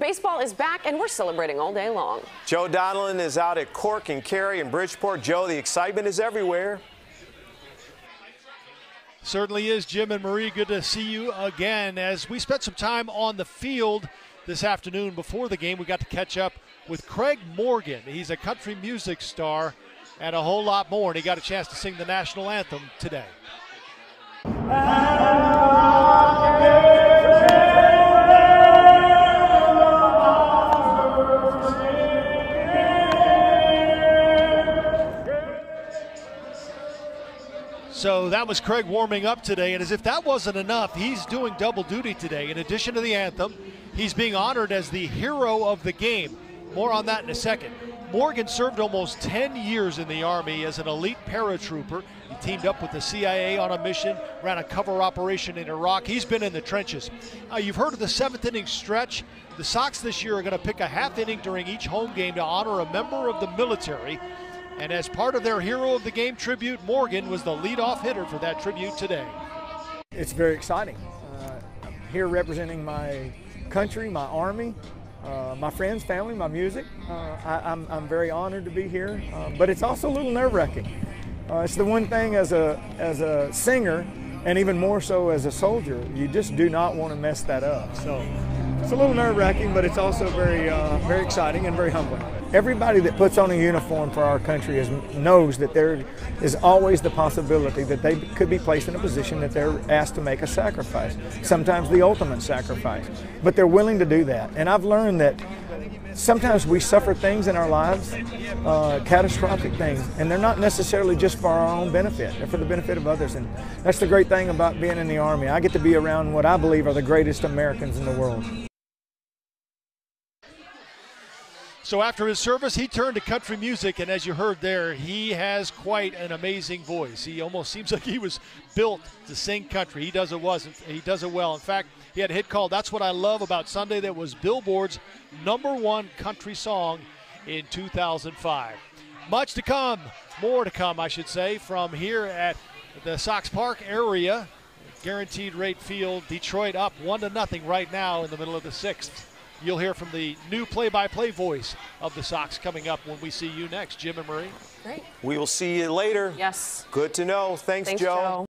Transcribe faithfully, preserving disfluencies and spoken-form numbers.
baseball is back, and we're celebrating all day long. Joe Donnellan is out at Cork and Cary and Bridgeport. Joe, the excitement is everywhere. Certainly is, Jim and Marie. Good to see you again. As we spent some time on the field this afternoon before the game, we got to catch up with Craig Morgan. He's a country music star and a whole lot more, and he got a chance to sing the national anthem today. So that was Craig warming up today, and as if that wasn't enough, he's doing double duty today. In addition to the anthem, he's being honored as the hero of the game. More on that in a second. Morgan served almost ten years in the Army as an elite paratrooper. He teamed up with the C I A on a mission, ran a cover operation in Iraq. He's been in the trenches. Uh, you've heard of the seventh inning stretch. The Sox this year are going to pick a half inning during each home game to honor a member of the military. And as part of their Hero of the Game tribute, Morgan was the leadoff hitter for that tribute today. It's very exciting. Uh, I'm here representing my country, my Army, uh, my friends, family, my music. Uh, I, I'm, I'm very honored to be here, uh, but it's also a little nerve-wracking. Uh, it's the one thing as a, as a singer, and even more so as a soldier, you just do not want to mess that up. So it's a little nerve-wracking, but it's also very, uh, very exciting and very humbling. Everybody that puts on a uniform for our country is, knows that there is always the possibility that they could be placed in a position that they're asked to make a sacrifice, sometimes the ultimate sacrifice, but they're willing to do that. And I've learned that sometimes we suffer things in our lives, uh, catastrophic things, and they're not necessarily just for our own benefit, they're for the benefit of others. And that's the great thing about being in the Army. I get to be around what I believe are the greatest Americans in the world. So after his service, he turned to country music, and as you heard there, he has quite an amazing voice. He almost seems like he was built to sing country. He does it wasn't. He does it well. In fact, he had a hit called "That's What I Love About Sunday" that was Billboard's number one country song in two thousand five. Much to come, more to come, I should say, from here at the Sox Park area. Guaranteed Rate Field, Detroit up one to nothing right now in the middle of the sixth. You'll hear from the new play-by-play voice of the Sox coming up when we see you next, Jim and Marie. Great. We will see you later. Yes. Good to know. Thanks, Thanks Joe. Joe.